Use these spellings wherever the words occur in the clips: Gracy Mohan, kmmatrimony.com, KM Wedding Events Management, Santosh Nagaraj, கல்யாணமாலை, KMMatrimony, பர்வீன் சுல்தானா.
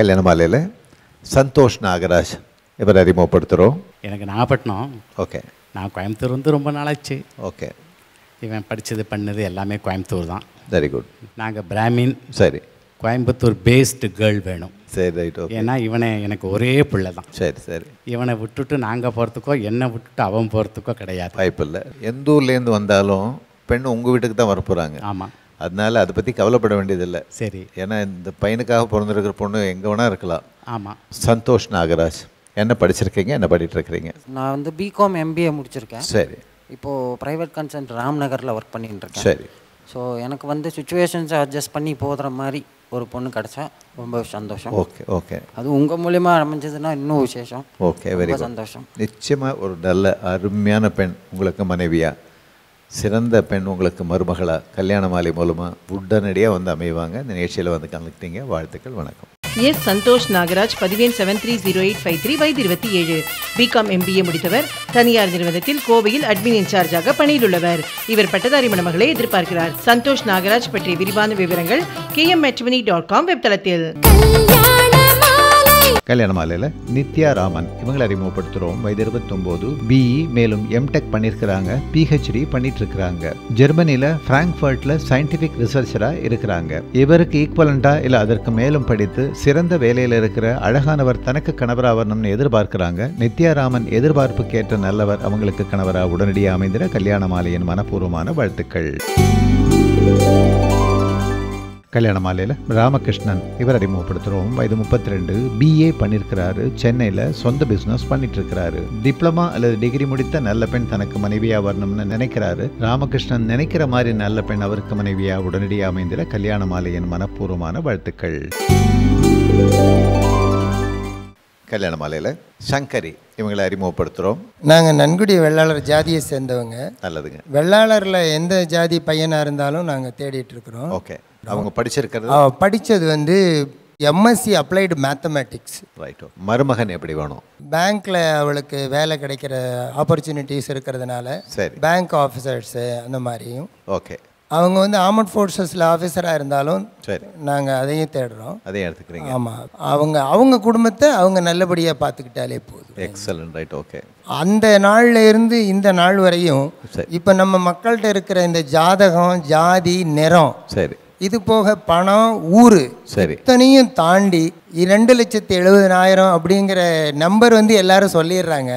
Kalyanamalai, Santosh Nagaraj. What are you doing? Okay. I'm doing it. Okay. I'm doing very good. I'm a Brahmin. Sorry. Coimbatore-based girl. Say right, okay. I even a Korea puller. Even I would to Nanga Portuco, Yena would to Avam Portuco Kadaya. Piper. Yendu Lend Vandalo, Pendungu took the Varpuranga. Ama Adnala, the Pati Kavala Padavandi. Seri. Yena and the Pinaka Pornographono and Gonarcla. Ama Santosh Nagaraj. And a Padisher King and a Paditric Ring. Now the BCom MBA Murchurka. Seri. Ipo private consent Ram Nagarla work Panintra. Seri. So, எனக்கு வந்து situations adjust பண்ணி போற மாதிரி ஒரு பொண்ணு கிடைச்சா ரொம்ப சந்தோஷம். Okay okay. அது உங்க மூலமா அமைஞ்சதுனா இன்னும் விசேஷம். Okay very good. சந்தோஷம். நிச்சயமா ஒரு நல்ல அருமையான பெண் உங்களுக்கு மனைவியா சிறந்த பெண் உங்களுக்கு மருமகளா கல்யாணமாலை மூலமா உடனடியா வந்து அமைவாங்க. இந்த நிகழ்ச்சியில வந்து கலந்துக்கிட்டீங்க. வாழ்த்துக்கள் வணக்கம். S Santhosh Nagaraj 17730853/27 BCom MBA முடித்தவர் தனியார் நிறுவனத்தில் கோவையில் அட்மின் இன்சார்ஜாக பணியில் உள்ளவர் இவர் பட்டதாரி மணமகளை எதிர்பார்க்கிறார் சந்தோஷ் நாகராஜ் பற்றிய விரிவான விவரங்கள் KMMatrimony.com வெப்தளத்தில் கல்யாணமாலையில நித்யா ராமன் இவங்களை அறிமுகப்படுத்துகிறோம் வயது 29 BE மேலும் எம்டெக் பண்ணியிருக்கிறாங்க PhD பண்ணிட்டு இருக்கிறாங்க ஜெர்மனியில் பிராங்க்ஃபர்ட்ல சயின்டிஃபிக் ரிசர்ச்சராக இருக்கிறாங்க இவருக்கு ஈக்குவலண்டா இல்லை அதற்கு மேலும் படித்து சிறந்த வேலையில் இருக்கிற அழகானவர் தனக்கு கணவராக வரணும்னு எதிர்பார்க்கிறாங்க நித்யா ராமன் எதிர்பார்ப்புக்கேற்ற நல்லவர் அவங்களுக்கு கணவராக உடனடியாக அமைந்திட கல்யாணமாலையின் மனப்பூர்வமான வாழ்த்துக்கள் கல்யாணமாலையில ராமகிருஷ்ணன் இவர் அறிமுகப்படுத்துகிறோம் வயது 32 BA பண்ணியிருக்கிறாரு சென்னையில் சொந்த பிஸ்னஸ் பண்ணிட்டு இருக்கிறாரு டிப்ளமா அல்லது டிகிரி முடித்த நல்ல பெண் தனக்கு மனைவியாக வரணும்னு நினைக்கிறாரு ராமகிருஷ்ணன் நினைக்கிற மாதிரி நல்ல பெண் அவருக்கு மனைவியாக உடனடியாக அமைந்திட கல்யாணமாலையின் மனப்பூர்வமான வாழ்த்துக்கள் கல்யாணமாலையில சங்கரி இவங்களை அறிமுகப்படுத்துகிறோம் நாங்கள் நன்குடி வெள்ளாளர் ஜாதியை சேர்ந்தவங்க நல்லதுங்க வெள்ளாளரில் எந்த ஜாதி பையனாக இருந்தாலும் நாங்கள் தேடிட்டு இருக்கிறோம் ஓகே அவங்க படிச்சிருக்கிறது படிச்சது வந்து MSc அப்ளைடு மேத்தமேட்டிக்ஸ் ரைட் மருமகன் எப்படி வேணும் பேங்க்ல அவளுக்கு வேலை கிடைக்கிற ஆப்பர்ச்சுனிட்டிஸ் இருக்கிறதுனால பேங்க் ஆஃபீஸர்ஸ் அந்த மாதிரியும் ஓகே அவங்க வந்து ஆர்மட் ஃபோர்ஸஸ்ல ஆஃபீஸராக இருந்தாலும் நாங்கள் அதையும் தேடுறோம் அதையும் எடுத்துக்கிறீங்க ஆமாம் அவங்க அவங்க குடும்பத்தை அவங்க நல்லபடியாக பார்த்துக்கிட்டாலே போதும் எக்ஸலன்ட் ரைட் ஓகே அந்த நாளில் இருந்து இந்த நாள் வரையும் இப்போ நம்ம மக்கள்கிட்ட இருக்கிற இந்த ஜாதகம் ஜாதி நிறம் சரி இது போக பணம் ஊரு சரி இத்தனையும் தாண்டி 2,70,000 அப்படிங்கிற நம்பர் வந்து எல்லாரும் சொல்லிடுறாங்க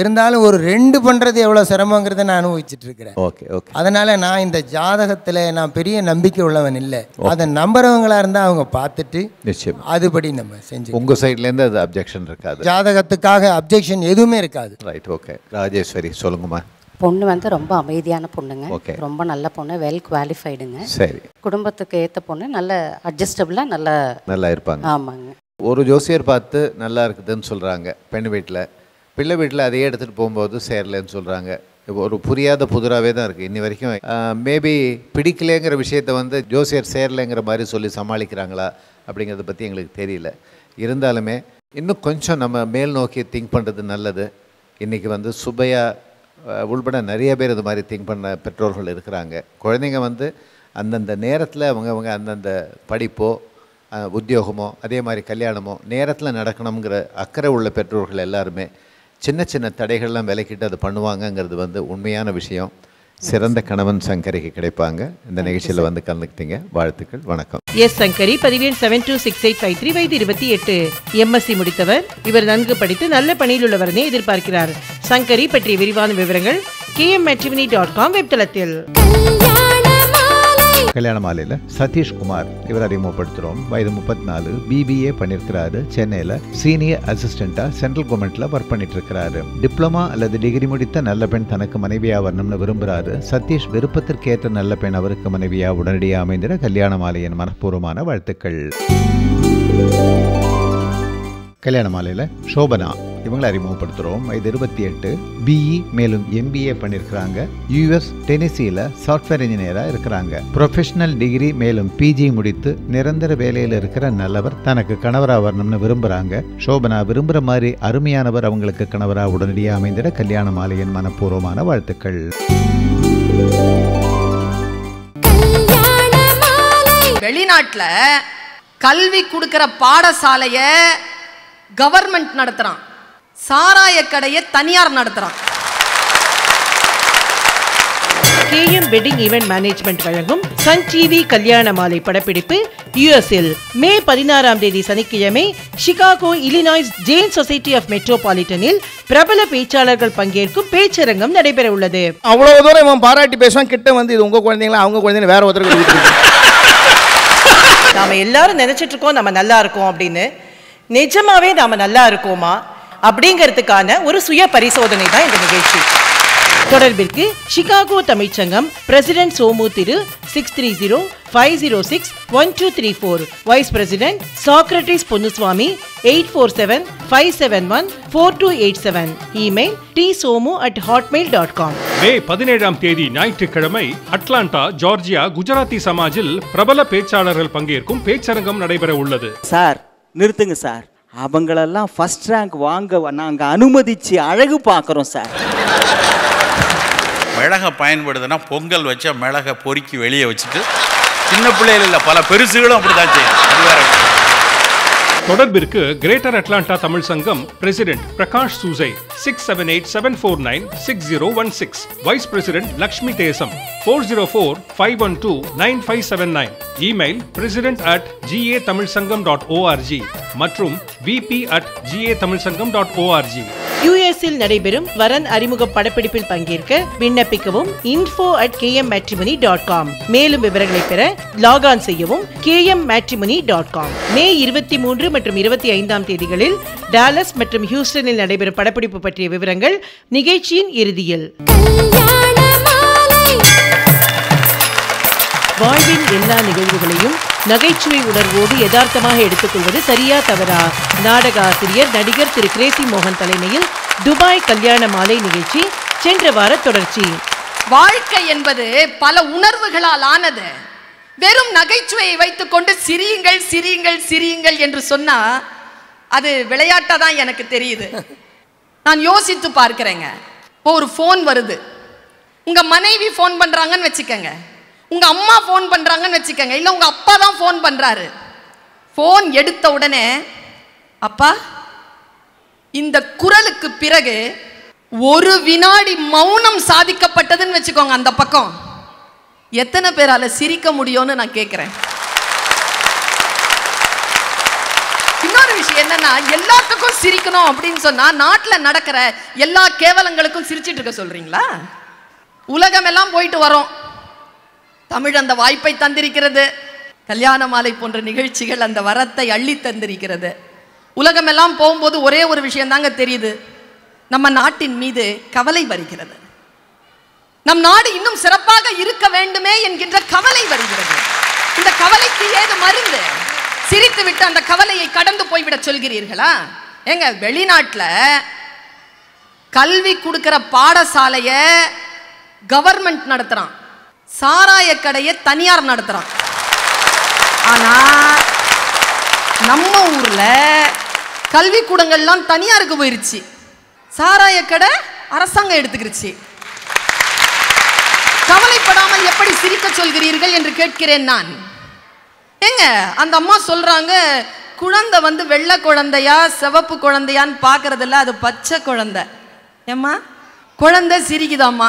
இருந்தாலும் ஒரு 2 பண்றது எவ்வளவு சிரமங்கிறத நான் அனுபவிச்சுட்டு இருக்கிறேன் அதனால நான் இந்த ஜாதகத்துல நான் பெரிய நம்பிக்கை உள்ளவன் இல்லை அதை நம்புறவங்களா இருந்தா அவங்க பார்த்துட்டு அதுபடி நம்ம செஞ்சு உங்க சைட்ல இருந்து அது அப்ஜெக்ஷன் இருக்காது ஜாதகத்துக்காக அப்ஜெக்ஷன் எதுவுமே இருக்காது ரைட் ஓகே ராஜேஸ்வரி சொல்லுங்கம்மா பொண்ணு வந்து ரொம்ப அமைதியான பொண்ணுங்க ரொம்ப நல்ல பொண்ணு வெல் குவாலிஃபைடுங்க சரி குடும்பத்துக்கு ஏற்ற பொண்ணு நல்ல அட்ஜஸ்டபிளா நல்லா இருப்பாங்க ஆமாங்க ஒரு ஜோசியர் பார்த்து நல்லா இருக்குதுன்னு சொல்றாங்க பெண் வீட்டில் பிள்ளை வீட்டில் அதையே எடுத்துகிட்டு போகும்போது சேரலன்னு சொல்றாங்க ஒரு புரியாத புதிராகவே தான் இருக்குது இன்னி வரைக்கும் மேபி பிடிக்கலைங்கிற விஷயத்த வந்து ஜோசியர் சேரலைங்கிற மாதிரி சொல்லி சமாளிக்கிறாங்களா அப்படிங்கிறத பற்றி எங்களுக்கு தெரியல இருந்தாலுமே இன்னும் கொஞ்சம் நம்ம மேல் நோக்கி திங்க் பண்ணுறது நல்லது இன்றைக்கி வந்து சுபையா உள்பட நிறைய பேர் இது மாதிரி திங்க் பண்ண பெற்றோர்கள் இருக்கிறாங்க குழந்தைங்க வந்து அந்தந்த நேரத்தில் அவங்க அந்தந்த படிப்போ உத்தியோகமோ அதே மாதிரி கல்யாணமோ நேரத்தில் நடக்கணுங்கிற அக்கறை உள்ள பெற்றோர்கள் எல்லாருமே சின்ன சின்ன தடைகள்லாம் விலக்கிட்டு அது பண்ணுவாங்கங்கிறது வந்து உண்மையான விஷயம் சிறந்த கணவன் சங்கரிக்கு கிடைப்பாங்க இந்த நிகழ்ச்சியில் வந்து கலந்துக்கிட்டீங்க வாழ்த்துக்கள் வணக்கம் எஸ் சங்கரி 17726853 வயது 28 MSc முடித்தவர் இவர் நன்கு படித்து நல்ல பணியில் உள்ளவரனே எதிர்பார்க்கிறார் சங்கரி பற்றிய விரிவான விவரங்கள் KMMatrimony.com வெப்தளத்தில் கல்யாணமாலையில் சதீஷ் குமார் இவர் அறிமுகப்படுத்துகிறோம் வயது 34 BBA பண்ணியிருக்கிறாரு சென்னையில் சீனியர் அசிஸ்டண்ட்டாக சென்ட்ரல் கவர்மெண்ட்டில் ஒர்க் பண்ணிட்டு இருக்கிறாரு டிப்ளமா அல்லது டிகிரி முடித்த நல்ல பெண் தனக்கு மனைவியாக வரணும்னு விரும்புகிறாரு சதீஷ் விருப்பத்திற்கேற்ற நல்ல பெண் அவருக்கு மனைவியாக உடனடியாக அமைந்திட கல்யாணமாலையின் மனப்பூர்வமான வாழ்த்துக்கள் கல்யாணமாலையில் சோபனா இவங்களை அறிமுகப்படுத்துகிறோம் வயது 28 BE மேலும் MBA பண்ணியிருக்கிறாங்க US டெனிசியில் சாஃப்ட்வேர் இன்ஜினியராக இருக்கிறாங்க ப்ரொஃபஷனல் டிகிரி மேலும் PG முடித்து நிரந்தர வேலையில் இருக்கிற நல்லவர் தனக்கு கணவராக வரணும்னு விரும்புகிறாங்க சோபனா விரும்புகிற மாதிரி அருமையானவர் அவங்களுக்கு கணவராக உடனடியாக அமைந்திட கல்யாணமாலையின் மனப்பூர்வமான வாழ்த்துக்கள் வெளிநாட்டில் கல்வி கொடுக்கிற பாடசாலையை கவர்மெண்ட் நடத்துறான். சாராய கடையை தனியார் நடத்துறான். KM Wedding Event Management வழங்கும் சஞ்சீவி கல்யாணமாலை படப்பிடிப்பு யுஎஸ்எல் மே 16 சனிக்கிழமை Chicago Illinois Jain society of மெட்ரோபாலிட்டனில் பிரபல பேச்சாளர்கள் பங்கேற்கும் பேச்சரங்கம் நடைபெற உள்ளது. அவ்வளவு தூரம் இவன் பாராட்டி பேசுவான், கிட்ட வந்து இது உங்க குழந்தைங்களா அவங்க குழந்தைங்க வேற ஒருத்தருக்கு. நாம எல்லாரும் நினைச்சிட்டு இருக்கோம் நம்ம நல்லா இருக்கோம் அப்படின்னு. நிஜமாவே நாம நல்லா இருக்கோமா அப்படிங்கிறதுக்கான ஒரு சுய பரிசோதனை தான் இந்த நிகழ்ச்சி. தொடர்பிற்கு சிகாகோ தமிழ்ச்சங்கம் பிரசிடென்ட் சோமு திரு 630-506-1234, vice president Socrates Ponnuswamy 847-571-4287, email tsomu@hotmail.com. May 17 ஞாயிற்றுக்கிழமை அட்லாண்டா ஜார்ஜியா குஜராத்தி சமாஜில் பிரபல பேச்சாளர்கள் பங்கேற்கும் பேச்சரங்கம் நடைபெற உள்ளது. சார் நிறுத்துங்க சார், அவங்களெல்லாம் ஃபர்ஸ்ட் ரேங்க் வாங்க நாங்க அனுமதிச்சு அழகு பார்க்கிறோம் சார். மிளகை பயன்படுதுன்னா பொங்கல் வச்சா மிளகை பொறுக்கி வெளியே வச்சுட்டு சின்ன பிள்ளைகள் இல்லை பல பெருசுகளும் அப்படிதான் செய்யும். தொடர்பிற்கு greater Atlanta Tamil Sangam president Prakash Susai 678-749-6016, vice president Lakshmi Desam 404-512-9579, email president@gatamilsangam.org மற்றும் vp@gatamilsangam.org. யுஎஸ்இல் நடைபெறும் வரன் அறிமுக படப்பிடிப்பில் பங்கேற்க விண்ணப்பிக்கவும் info@kmmatrimony.com. மேலும் விவரங்களை பெற லாகான் செய்யவும் kmmatrimony.com. மே 23 மற்றும் 25 தேதிகளில் டாலஸ் மற்றும் ஹியூஸ்டனில் நடைபெறும் படப்பிடிப்பு பற்றிய விவரங்கள் நிகழ்ச்சியின் இறுதியில். வாழ்வின் எல்லா நிகழ்வுகளையும் நகைச்சுவை உணர்வோடு யதார்த்தமாக எடுத்துக்கொள்வது சரியா தவறா? நாடக ஆசிரியர் நடிகர் திரு கிரேசி மோகன் தலைமையில் துபாய் கல்யாண மாலை நிகழ்ச்சி சென்ற வார தொடர்ச்சி. வாழ்க்கை என்பது பல உணர்வுகளால் ஆனது. வெறும் நகைச்சுவையை வைத்துக்கொண்டு சிரியுங்கள் சிரியுங்கள் சிரியுங்கள் என்று சொன்னா அது விளையாட்டா தான் எனக்கு தெரியுது. நான் யோசித்து பார்க்கிறேங்க. இப்போ ஒரு ஃபோன் வருது, உங்க மனைவி ஃபோன் பண்றாங்கன்னு வச்சுக்கோங்க, உங்கள் அம்மா ஃபோன் பண்ணுறாங்கன்னு வச்சுக்கோங்க, இல்லை உங்கள் அப்பா தான் ஃபோன் பண்ணுறாரு. ஃபோன் எடுத்த உடனே அப்பா இந்த குரலுக்கு பிறகு ஒரு வினாடி மௌனம் சாதிக்கப்பட்டதுன்னு வச்சுக்கோங்க. அந்த பக்கம் எத்தனை பேரால் சிரிக்க முடியும்னு நான் கேட்குறேன். இன்னொரு விஷயம் என்னன்னா, எல்லாத்துக்கும் சிரிக்கணும் அப்படின்னு சொன்னால் நாட்டில் நடக்கிற எல்லா கேவலங்களுக்கும் சிரிச்சிட்டு இருக்க சொல்கிறீங்களா? உலகமெல்லாம் போயிட்டு வரோம், தமிழ் அந்த வாய்ப்பை தந்திருக்கிறது. கல்யாண மாலை போன்ற நிகழ்ச்சிகள் அந்த வரத்தை அள்ளி தந்திருக்கிறது. உலகமெல்லாம் போகும்போது ஒரே ஒரு விஷயந்தாங்க தெரியுது, நம்ம நாட்டின் மீது கவலை வருகிறது, நம் நாடு இன்னும் சிறப்பாக இருக்க வேண்டுமே என்கின்ற கவலை வருகிறது. இந்த கவலைக்கு ஏது மருந்து? சிரித்து விட்டு அந்த கவலையை கடந்து போய்விட சொல்கிறீர்களா? ஏங்க, வெளிநாட்டில் கல்வி கொடுக்கிற பாடசாலையை கவர்மெண்ட் நடத்துகிறான், சாராய கடையை தனியார் நடத்துறான். ஆனா நம்ம ஊர்ல கல்வி கூடங்கள்லாம் தனியாருக்கு போயிருச்சு, சாராய கடை அரசாங்கம் எடுத்துக்கிருச்சு. கவலைப்படாமல் எப்படி சிரிக்க சொல்கிறீர்கள் என்று கேட்கிறேன் நான். ஏங்க, அந்த அம்மா சொல்றாங்க, குழந்தை வந்து வெள்ளை குழந்தையா சிவப்பு குழந்தையான்னு பார்க்கறதில்ல, அது பச்சை குழந்தை. ஏம்மா குழந்தை சிரிக்குதாம்மா,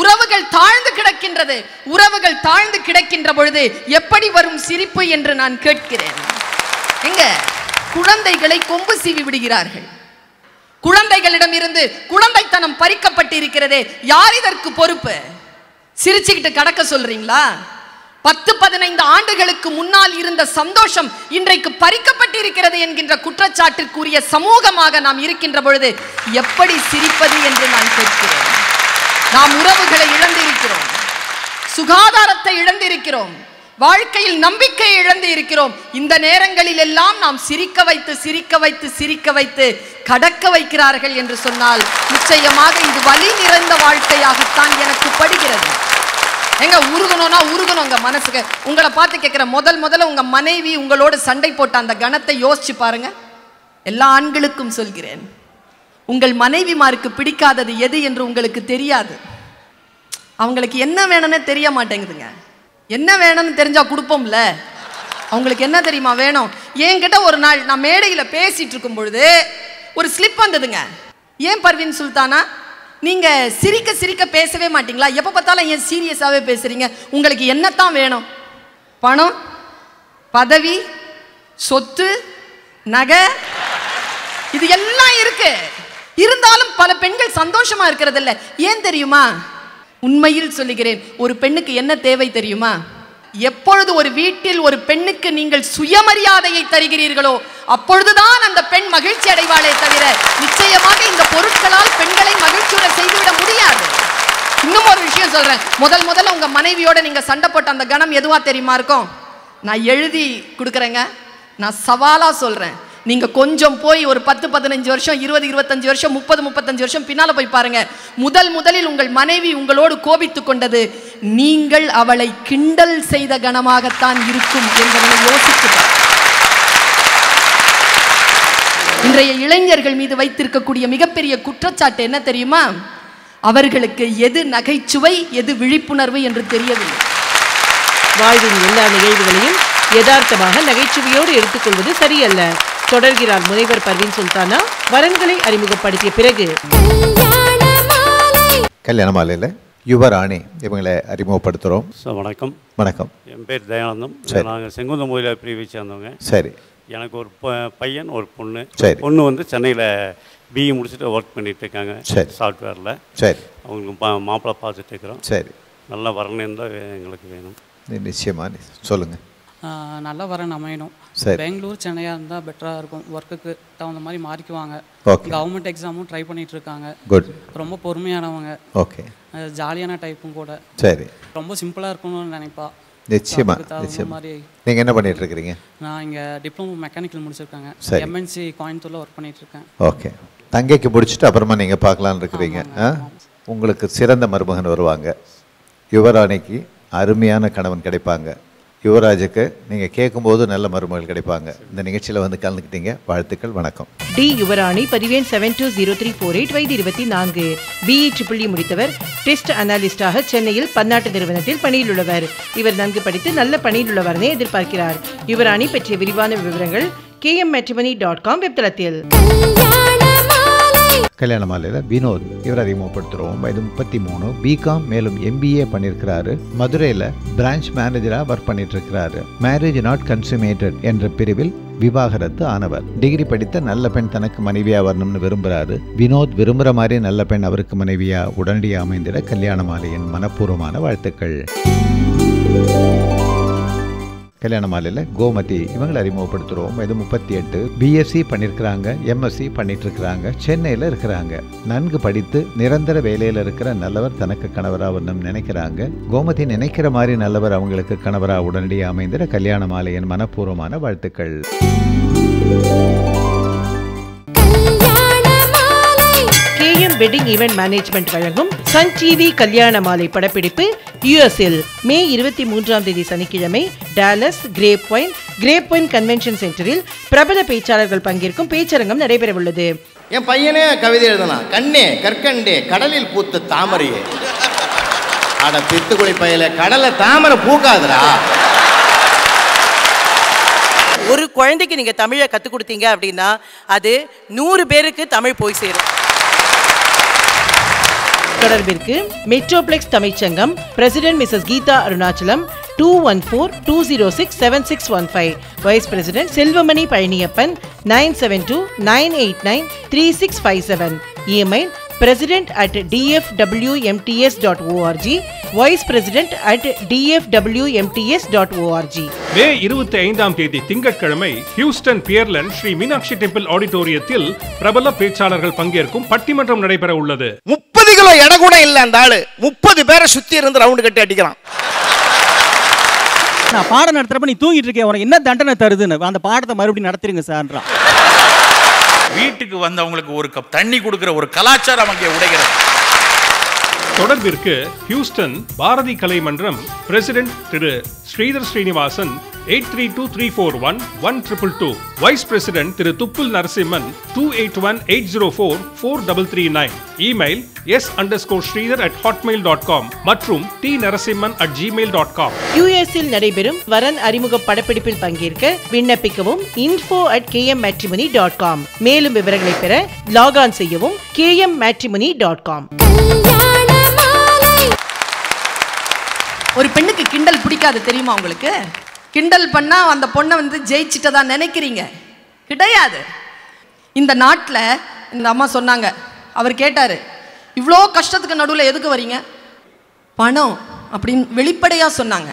உறவுகள் தாழ்ந்து கிடக்கின்றது. உறவுகள் தாழ்ந்து கிடக்கின்ற பொழுது எப்படி வரும் சிரிப்பு என்று நான் கேட்கிறேன். எங்க குழந்தைகளை கொம்பு சீவி விடுகிறார்கள். குழந்தைகளிடம் இருந்து குழந்தைத்தனம் பறிக்கப்பட்டு இருக்கிறதே, யார் இதற்கு பொறுப்பு? சிரிச்சுக்கிட்டு கடக்க சொல்றீங்களா? 10-15 ஆண்டுகளுக்கு முன்னால் இருந்த சந்தோஷம் இன்றைக்கு பறிக்கப்பட்டு இருக்கிறது என்கின்ற குற்றச்சாட்டிற்குரிய சமூகமாக நாம் இருக்கின்ற பொழுது எப்படி சிரிப்பது என்று நான் கேட்கிறேன். நாம் உறவுகளை இழந்திருக்கிறோம், சுகாதாரத்தை இழந்திருக்கிறோம், வாழ்க்கையில் நம்பிக்கை இழந்து இருக்கிறோம். இந்த நேரங்களில் எல்லாம் நாம் சிரிக்க வைத்து கடக்க வைக்கிறார்கள் என்று சொன்னால் நிச்சயமாக இது வலி நிறைந்த வாழ்க்கையாகத்தான் எனக்கு படுகிறது. எங்க உருகணும்னா உருகணுங்க மனசுக்கு. உங்களை பார்த்து கேட்குற முதல்ல உங்க மனைவி உங்களோட சண்டை போட்ட அந்த கணத்தை யோசிச்சு பாருங்க. எல்லா ஆண்களுக்கும் சொல்கிறேன், உங்கள் மனைவிமாருக்கு பிடிக்காதது எது என்று உங்களுக்கு தெரியாது. அவங்களுக்கு என்ன வேணும்னு தெரிய மாட்டேங்குதுங்க. என்ன வேணும்னு தெரிஞ்சா கொடுப்போம்ல. அவங்களுக்கு என்ன தெரியுமா வேணும்? என்கிட்ட ஒரு நாள் நான் மேடையில் பேசிட்டு இருக்கும் பொழுது ஒரு ஸ்லிப் வந்ததுங்க. ஏன் பர்வீன் சுல்தானா நீங்க சிரிக்க பேசவே மாட்டீங்களா? எப்போ பார்த்தாலும் ஏன் சீரியஸாகவே பேசுறீங்க? உங்களுக்கு என்னத்தான் வேணும்? பணம், பதவி, சொத்து, நகை, இது எல்லாம் இருக்கு. இருந்தாலும் பல பெண்கள் சந்தோஷமா இருக்கிறது இல்லை. ஏன் தெரியுமா? உண்மையில் சொல்லுகிறேன், ஒரு பெண்ணுக்கு என்ன தேவை தெரியுமா? எப்பொழுது ஒரு வீட்டில் ஒரு பெண்ணுக்கு நீங்கள் சுயமரியாதையை தருகிறீர்களோ அப்பொழுதுதான் அந்த பெண் மகிழ்ச்சி அடைவாளே தவிர நிச்சயமாக இந்த பொருட்களால் பெண்களை மகிழ்ச்சியோட செய்துவிட முடியாது. இன்னும் ஒரு விஷயம் சொல்றேன், முதல்ல உங்க மனைவியோட நீங்க சண்டை போட்ட அந்த கணம் எதுவா தெரியுமா இருக்கும்? நான் எழுதி கொடுக்குறேங்க, நான் சவாலா சொல்றேன். நீங்க கொஞ்சம் போய் ஒரு 10-15 வருஷம் 20-25 வருஷம் 30-35 வருஷம் பின்னால போய் பாருங்க. முதலில் உங்கள் மனைவி உங்களோடு கோபித்து கொண்டது நீங்கள் அவளை கிண்டல் செய்த கணமாகத்தான் இருக்கும் என்பதை யோசித்து. இன்றைய இளைஞர்கள் மீது வைத்திருக்கக்கூடிய மிகப்பெரிய குற்றச்சாட்டு என்ன தெரியுமா? அவர்களுக்கு எது நகைச்சுவை எது விழிப்புணர்வு என்று தெரியவில்லை. வாழ்வின் எல்லா நிகழ்வுகளையும் யதார்த்தமாக நகைச்சுவையோடு எடுத்துக்கொள்வது சரியல்ல. தொடர்கிறார் முனைவர் பர்வீன் சுல்தானா. வரன்களை அறிமுகப்படுத்திய பிறகு கல்யாணமாலையில் யுவராணி இவங்களை அறிமுகப்படுத்துகிறோம். வணக்கம். வணக்கம். என் பேர் தயானந்தம். நாங்கள் செங்குந்தம் கோயிலை பிரிவை சேர்ந்தவங்க. சரி. எனக்கு ஒரு பையன் ஒரு பொண்ணு. சரி. பொண்ணு வந்து சென்னையில் பிஇ முடிச்சுட்டு ஒர்க் பண்ணிட்டு இருக்காங்க. சரி. சாஃப்ட்வேரில். சரி. அவங்களுக்கு மாப்பிள்ளை பார்த்துட்டு இருக்கிறோம். சரி. நல்லா வரணும் தான் எங்களுக்கு வேணும். நிச்சயமாக சொல்லுங்கள். நல்லா வரன் அமையணும். பெங்களூர் சென்னையாக இருந்தால் பெட்டராக இருக்கும். ஒர்க்குக்கு தகுந்த மாதிரி மாறிக்குவாங்க. கவர்மெண்ட் எக்ஸாமும் ட்ரை பண்ணிட்டு இருக்காங்க. ரொம்ப பொறுமையானவங்க. ஓகே. ஜாலியான டைப்பும் கூட. சரி. ரொம்ப சிம்பிளாக இருக்கணும்னு நினைப்பா. நிச்சயமாக. மாதிரி நீங்கள் என்ன பண்ணிட்டு இருக்கிறீங்க? நான் இங்கே டிப்ளமோ மெக்கானிக்கல் முடிச்சிருக்காங்க. எம்என்சி கோயம்புத்தூரில் ஒர்க் பண்ணிட்டு இருக்கேன். ஓகே. தங்கைக்கு முடிச்சுட்டு அப்புறமா நீங்கள் பார்க்கலான்னு இருக்கிறீங்க. உங்களுக்கு சிறந்த மருமகன் வருவாங்க. யுவராணிக்கு அருமையான கணவன் கிடைப்பாங்க. யுவராஜுக்கு நீங்கள் கேட்கும்போது நல்ல மருமகள் கிடைப்பாங்க. இந்த நிகழ்ச்சியில் வந்து கலந்துக்கிட்டீங்க, வாழ்த்துக்கள். வணக்கம். டி யுவராணி, பதிவேன் 720348, வயது 24, பிஇ ட்ரிபிள் இ முடித்தவர், டெஸ்ட் அனாலிஸ்டாக சென்னையில் பன்னாட்டு நிறுவனத்தில் பணியில் உள்ளவர். இவர் நன்கு படித்து நல்ல பணியில் உள்ளவரனை எதிர்பார்க்கிறார். யுவராணி பற்றிய விரிவான விவரங்கள் KMMatrimony.com வெப்தளத்தில். கல்யாண மாலையில் வினோத், இவர் அறிமுகப்படுத்துகிறோம். வயது 33, பிகாம் மேலும் MBA பண்ணியிருக்கிறாரு. மதுரையில் பிரான்ச் மேனேஜராக ஒர்க் பண்ணிட்டு இருக்கிறாரு. மேரேஜ் நாட் கன்சுமேட்டட் என்ற பிரிவில் விவாகரத்து ஆனவர். டிகிரி படித்த நல்ல பெண் தனக்கு மனைவியாக வரணும்னு விரும்புகிறாரு. வினோத் விரும்புகிற மாதிரி நல்ல பெண் அவருக்கு மனைவியாக உடனடியாக அமைந்திட கல்யாண மாலையின் மனப்பூர்வமான வாழ்த்துக்கள். கல்யாண மாலையில் கோமதி, இவங்களை அறிமுகப்படுத்துகிறோம். வயது 38, BSc பண்ணியிருக்கிறாங்க, MSc பண்ணிட்டு இருக்கிறாங்க, சென்னையில் இருக்கிறாங்க. நன்கு படித்து நிரந்தர வேலையில் இருக்கிற நல்லவர் தனக்கு கணவராக வரணும்னு நினைக்கிறாங்க. கோமதி நினைக்கிற மாதிரி நல்லவர் அவங்களுக்கு கணவராக உடனடியாக அமைந்திட கல்யாண மாலையின் மனப்பூர்வமான வாழ்த்துக்கள். KM Wedding Event Management வழங்கும் சஞ்சீவி கல்யாணமாலை படப்பிடிப்பு US-இல் மே 23 சனிக்கிழமை டாலஸ் கிரேப்வைன் கன்வென்ஷன் சென்டரில் பிரபல பேச்சாளர்கள் பங்கேற்கும் பேச்சரங்கம் நடைபெறவுள்ளது. என் பையனே கவிதை எழுதனா, கண்ணே கற்கண்டே கடலில் பூத்த தாமரையே, அட பித்துக்குடி பையல கடலை தாமரை பூக்காதுடா. ஒரு குழந்தைக்கு நீங்க தமிழை கற்றுக் கொடுத்தீங்க அப்படின்னா அது 100 பேருக்கு தமிழ் போய் சேரும். தொடர்பிற்கு Metroplex தமிழ்சங்கம் president Mrs Geetha Arunachalam, 214-206-7615, vice president Selvamani Palaniappan, 972-989-3657, email president@dfwmts.org, vice president@dfwmts.org. May 25 திங்கட்கிழமை Houston Pearland Sri Meenakshi temple ஆடிட்டோரியத்தில் பிரபல பேச்சாளர்கள் பங்கேற்கும் பட்டிமன்றம் நடைபெற உள்ளது. 30 கிலோ எடை கூட இல்ல அந்த ஆளு, 30 பேரை சுத்தி இருந்து ரவுண்டு கட்டி அடிக்கலாம். நான் பாடம் நடத்துறப்ப நீ தூங்கிட்டு இருக்கே, உனக்கு என்ன தண்டனை தருதுன்னு அந்த பாடத்தை மறுபடியும் நடத்துறீங்க சார்ன்றா. வீட்டுக்கு வந்தவங்களுக்கு ஒரு கப் தண்ணி கொடுக்கிற ஒரு கலாச்சாரம் அங்கே உடைகிறது. தொடர்பிற்கு ஹியூஸ்டன் பாரதி கலைமன்றம் பிரசிடென்ட் திரு ஸ்ரீதர் ஸ்ரீனிவாசன் 832341 122, வைஸ் பிரசிடென்ட் திரு துப்புல் நரசிம்மன் 2818044339, இமெயில் s_sridhar@hotmail.com மற்றும் t.narasimhan@gmail.com. யுஎஸ்இல் நடைபெறும் வரன் அறிமுக படப்பிடிப்பில் பங்கேற்க விண்ணப்பிக்கவும் info@kmmatrimony.com. மேலும் விவரங்களை பெற லாக்ஆன் செய்யவும் kmmatrimony.com. ஒரு பெண்ணுக்கு கிண்டல் பிடிக்காது தெரியுமா உங்களுக்கு? கிண்டல் பண்ணால் அந்த பொண்ணை வந்து ஜெயிச்சிட்டதா நினைக்கிறீங்க? கிடையாது. இந்த நாட்டில் இந்த அம்மா சொன்னாங்க, அவர் கேட்டார், இவ்வளோ கஷ்டத்துக்கு நடுவில் எதுக்கு வரீங்க? பணம் அப்படின்னு வெளிப்படையாக சொன்னாங்க.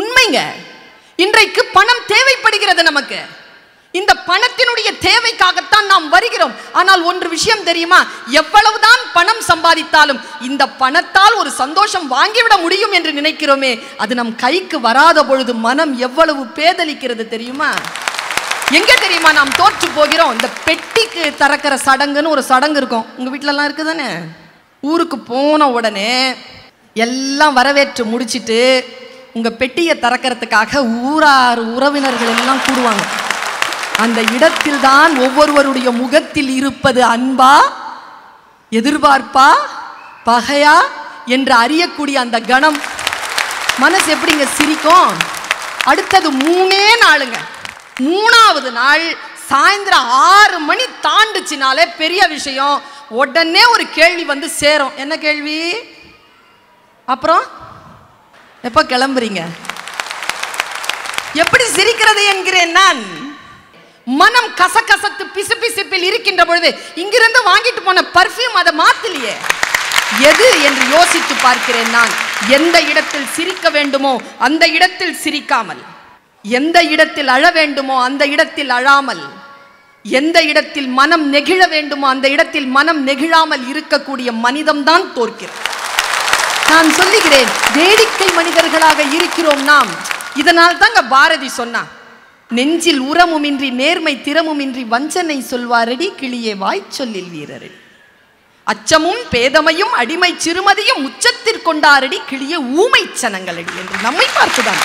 உண்மைங்க, இன்றைக்கு பணம் தேவைப்படுகிறது நமக்கு. இந்த பணத்தினுடைய தேவைக்காகத்தான் நாம் வருகிறோம். ஆனால் ஒன்று விஷயம் தெரியுமா? எவ்வளவுதான் பணம் சம்பாதித்தாலும் இந்த பணத்தால் ஒரு சந்தோஷம் வாங்கிவிட முடியும் என்று நினைக்கிறோமே, அது நம் கைக்கு வராத பொழுது மனம் எவ்வளவு பேதலிக்கிறது தெரியுமா? எங்க தெரியுமா நாம் தோற்று போகிறோம்? இந்த பெட்டிக்கு திறக்கிற சடங்குன்னு ஒரு சடங்கு இருக்கும், உங்க வீட்டுல எல்லாம் இருக்குதானே. ஊருக்கு போன உடனே எல்லாம் வரவேற்று முடிச்சிட்டு உங்க பெட்டியை திறக்கிறதுக்காக ஊரார் உறவினர்கள் எல்லாம் கூடுவாங்க. அந்த இடத்தில் தான் ஒவ்வொருவருடைய முகத்தில் இருப்பது அன்பா, எதிர்பார்ப்பா, பகையா என்று அறியக்கூடிய அந்த கணம் மனசு எப்படிங்க சிரிக்கும். அடுத்தது 3 நாளுங்க. 3வது நாள் சாயந்தரம் 6 மணி தாண்டுச்சுனாலே பெரிய விஷயம். உடனே ஒரு கேள்வி வந்து சேரும். என்ன கேள்வி? அப்புறம் எப்போ கிளம்புறீங்க, எப்படி சிரிக்கிறது என்கிறேன் நான். மனம் கசகசத்து பிசுபிசுப்பில் இருக்கின்ற பொழுது இங்கிருந்து வாங்கிட்டு போன பர்ஃபியூம் அதை மாத்தலையே, எது என்று யோசித்து பார்க்கிறேன் நான். எந்த இடத்தில் சிரிக்க வேண்டுமோ அந்த இடத்தில் சிரிக்காமல், எந்த இடத்தில் அழ வேண்டுமோ அந்த இடத்தில் அழாமல், எந்த இடத்தில் மனம் நெகிழ வேண்டுமோ அந்த இடத்தில் மனம் நெகிழாமல் இருக்கக்கூடிய மனிதம்தான் தோற்கிறது. நான் சொல்லுகிறேன், வேடிக்கை மனிதர்களாக இருக்கிறோம் நாம். இதனால் தாங்க பாரதி சொன்னா, நெஞ்சில் உரமுமின்றி நேர்மை திறமுமின்றி வஞ்சனை சொல்வாரடி கிளியே வாய் சொல்லில் வீரரடி, அச்சமும் பேதமையும் அடிமை சிறுமதியும் உச்சத்திற்கொண்டாரடி கிளிய ஊமை சனங்களடி என்று நம்மை பார்த்துதான்.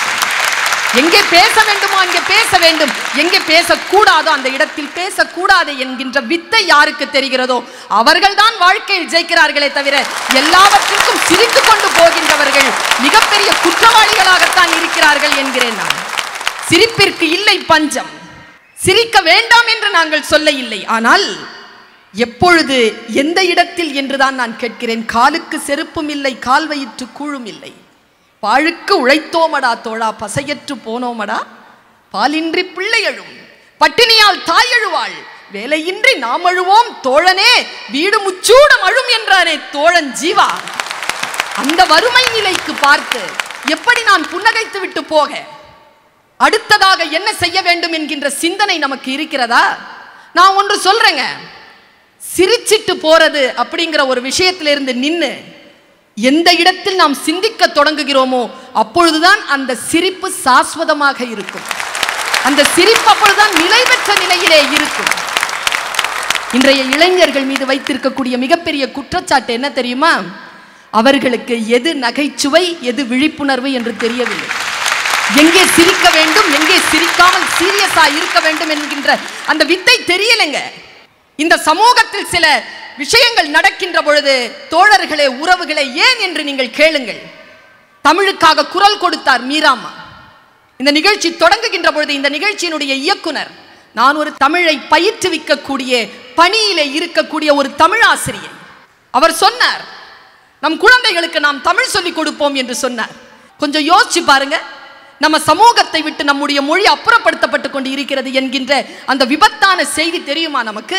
எங்கே பேச வேண்டுமோ அங்கே பேச வேண்டும், எங்கே பேசக்கூடாதோ அந்த இடத்தில் பேசக்கூடாது என்கின்ற வித்தை யாருக்கு தெரிகிறதோ அவர்கள்தான் வாழ்க்கையில் ஜெயிக்கிறார்களே தவிர, எல்லாவற்றிற்கும் சிரித்து கொண்டு போகின்றவர்கள் மிகப்பெரிய குற்றவாளிகளாகத்தான் இருக்கிறார்கள் என்கிறேன் நான். சிரிப்பிற்கு இல்லை பஞ்சம், சிரிக்க வேண்டாம் என்று நாங்கள் சொல்ல இல்லை. ஆனால் எப்பொழுது எந்த இடத்தில் என்றுதான் நான் கேட்கிறேன். காலுக்கு செருப்பும் இல்லை, கால் வயிற்று கூழும் இல்லை, பாழுக்கு உழைத்தோமடா தோழா, பசையற்று போனோமடா, பாலின்றி பிள்ளையழும், பட்டினியால் தாயழுவாள், வேலையின்றி நாம் அழுவோம் தோழனே, வீடு முச்சூடம் அழும் என்றானே தோழன் ஜீவா. அந்த வறுமை நிலைக்கு பார்த்து எப்படி நான் புன்னகைத்து விட்டு போக, அடுத்ததாக என்ன செய்ய வேண்டும் என்கின்ற சிந்தனை நமக்கு இருக்கிறதா? நான் ஒன்று சொல்றேங்க, சிரிச்சிட்டு போறது அப்படிங்கிற ஒரு விஷயத்திலிருந்து நின்று எந்த இடத்தில் நாம் சிந்திக்க தொடங்குகிறோமோ அப்பொழுதுதான் அந்த சிரிப்பு சாஸ்வதமாக இருக்கும். அந்த சிரிப்பு அப்பொழுதுதான் நிலை பெற்ற நிலையிலே இருக்கும். இன்றைய இளைஞர்கள் மீது வைத்திருக்கக்கூடிய மிகப்பெரிய குற்றச்சாட்டு என்ன தெரியுமா? அவர்களுக்கு எது நகைச்சுவை எது விழிப்புணர்வு என்று தெரியவில்லை. எங்கே சிரிக்க வேண்டும் எங்கே சிரிக்காமல் சீரியஸா இருக்க வேண்டும் என்கின்ற அந்த வித்தை தெரியலங்க. இந்த சமூகத்தில் சில விஷயங்கள் நடக்கின்ற பொழுது தோழர்களே உறவுகளே ஏன் என்று நீங்கள் கேளுங்கள். தமிழுக்காக குரல் கொடுத்தார் மீராமா. இந்த நிகழ்ச்சி தொடங்குகின்ற பொழுது இந்த நிகழ்ச்சியினுடைய இயக்குனர், நான் ஒரு தமிழை பயிற்றுவிக்கக்கூடிய பணியிலே இருக்கக்கூடிய ஒரு தமிழ் ஆசிரியர், அவர் சொன்னார், நம் குழந்தைகளுக்கு நாம் தமிழ் சொல்லிக் கொடுப்போம் என்று சொன்னார். கொஞ்சம் யோசிச்சு பாருங்க, நம்ம சமூகத்தை விட்டு நம்முடைய மொழி அப்புறப்படுத்தப்பட்டு கொண்டு இருக்கிறது என்கின்ற அந்த விபத்தான செய்தி தெரியுமா நமக்கு?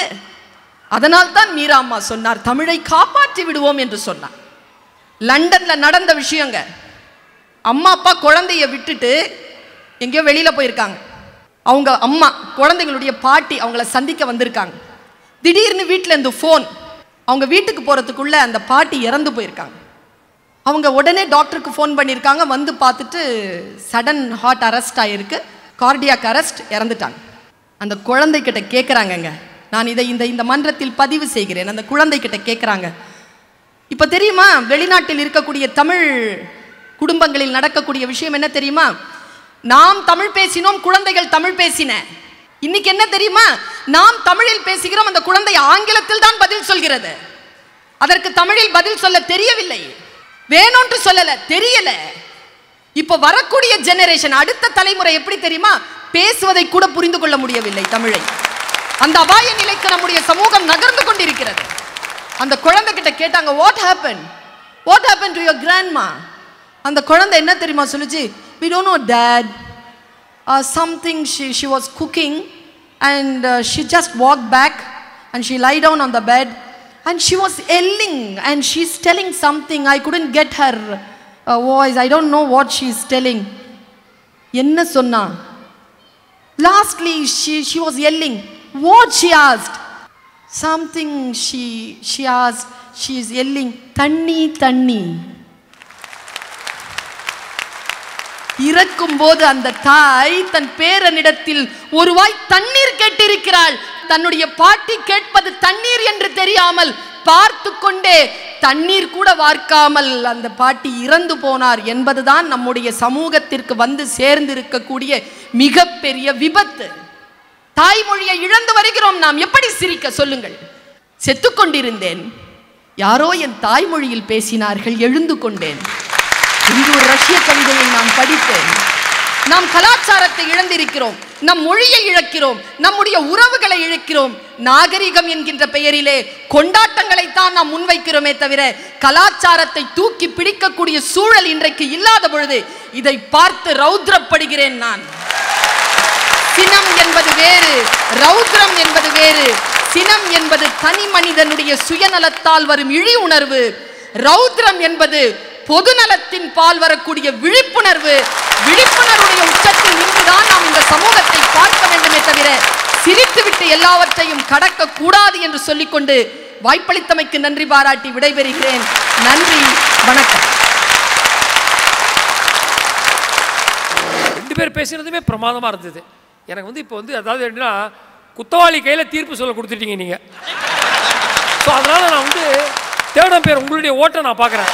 அதனால் தான் மீராம்மா சொன்னார், தமிழை காப்பாற்றி விடுவோம் என்று சொன்னார். லண்டன்ல நடந்த விஷயங்க, அம்மா அப்பா குழந்தைய விட்டுட்டு எங்கேயோ வெளியில போயிருக்காங்க. அவங்க அம்மா குழந்தைங்களுடைய பாட்டி அவங்கள சந்திக்க வந்திருக்காங்க. திடீர்னு வீட்டில இருந்து ஃபோன், அவங்க வீட்டுக்கு போறதுக்குள்ள அந்த பாட்டி இறந்து போயிருக்காங்க. அவங்க உடனே டாக்டருக்கு ஃபோன் பண்ணிருக்காங்க வந்து பார்த்துட்டு சடன் ஹார்ட் அரெஸ்ட் ஆயிருக்கு கார்டியாக் அரெஸ்ட் இறந்துட்டாங்க அந்த குழந்தை கிட்ட கேக்குறாங்கங்க நான் இதை இந்த மன்றத்தில் பதிவு செய்கிறேன் அந்த குழந்தை கிட்ட கேக்குறாங்க இப்ப தெரியுமா வெளிநாட்டில் இருக்கக்கூடிய தமிழ் குடும்பங்களில் நடக்கக்கூடிய விஷயம் என்ன தெரியுமா நாம் தமிழ் பேசினோம் குழந்தைகள் தமிழ் பேசின இன்னைக்கு என்ன தெரியுமா நாம் தமிழில் பேசுகிறோம் அந்த குழந்தை ஆங்கிலத்தில் தான் பதில் சொல்கிறது அதற்கு தமிழில் பதில் சொல்ல தெரியவில்லை வேணும்னு சொல்லல தெரியல இப்ப வரக்கூடிய ஜெனரேஷன் அடுத்த தலைமுறை எப்படி தெரியுமா பேசுவதை கூட புரிந்து கொள்ள முடியவில்லை தமிழை அந்த அபாய நிலைக்கு நம்முடைய சமூகம் நகர்ந்து கொண்டிருக்கிறது அந்த குழந்தை கிட்ட கேட்டாங்க what happened to your grandma அந்த குழந்தை என்ன தெரியுமா சொல்லுச்சு we don't know dad something she was cooking and she just walked back and she lay down on the bed and she was yelling and she's telling something I couldn't get her voice I don't know what she's telling enna sonna lastly she was yelling what she asked something she asked she's yelling tanni இருக்கும்போது அந்த தாய் தன் பேரனிடத்தில் ஒருவாய் தண்ணீர் கேட்டிருக்கிறாள் தன்னுடைய பாட்டி கேட்பது தண்ணீர் என்று தெரியாமல் பார்த்து கொண்டே தண்ணீர் கூட வார்க்காமல் அந்த பாட்டி இறந்து போனார் என்பதுதான் நம்முடைய சமூகத்திற்கு வந்து சேர்ந்திருக்கக்கூடிய மிகப்பெரிய விபத்து தாய்மொழியை இழந்து வருகிறோம் நாம் எப்படி சிரிக்க சொல்லுங்கள் செத்துக்கொண்டிருந்தேன் யாரோ என் தாய்மொழியில் பேசினார்கள் எழுந்து கொண்டேன் இன்று ஒரு ரஷ்ய கவிதையை நாம் படித்தேன் நாம் கலாச்சாரத்தை இழந்திருக்கிறோம் நம் மொழியை இழக்கிறோம் நம்முடைய உறவுகளை இழக்கிறோம் நாகரிகம் என்கின்ற பெயரிலே கொண்டாட்டங்களை தான் நாம் முன்வைக்கிறோமே தவிர கலாச்சாரத்தை தூக்கி பிடிக்கக்கூடிய சூழல் இன்றைக்கு இல்லாத பொழுது இதை பார்த்து ரௌத்ரப்படுகிறேன் நான் சினம் என்பது வேறு ரௌத்ரம் என்பது வேறு சினம் என்பது தனி மனிதனுடைய சுயநலத்தால் வரும் இழி உணர்வு ரௌத்ரம் என்பது பொதுநலத்தின் பால் வரக்கூடிய விழிப்புணர்வு விழிப்புணர்வுடைய உச்சத்தில் நின்றுதான் நாம் இந்த சமூகத்தை பார்க்க வேண்டுமே தவிர சிரித்துவிட்டு எல்லாவற்றையும் கடக்க கூடாது என்று சொல்லிக்கொண்டு வாய்ப்பளித்தமைக்கு நன்றி பாராட்டி விடைபெறுகிறேன் நன்றி வணக்கம் ரெண்டு பேர் பேசுறதுமே பிரமாதமா இருந்தது எனக்கு வந்து இப்போ வந்து அதாவது என்னன்னா குத்தவாளி கையில தீர்ப்பு சொல்ல கொடுத்துட்டீங்க நீங்க ஸோ அதனால நான் வந்து தேவன பேர் உங்களுடைய ஓட்டை நான் பார்க்குறேன்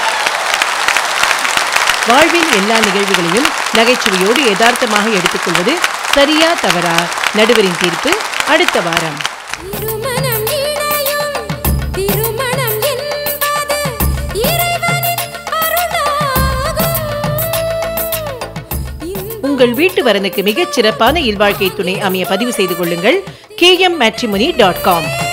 வாழ்வின் எல்லா நிகழ்வுகளையும் நகைச்சுவையோடு யதார்த்தமாக எடுத்துக்கொள்வது சரியா தவறா நடுவரின் தீர்ப்பு அடுத்த வாரம் உங்கள் வீட்டு வரனுக்கு மிகச் சிறப்பான இல்வாழ்க்கை துணை அமைய பதிவு செய்து கொள்ளுங்கள் KMMatrimony.com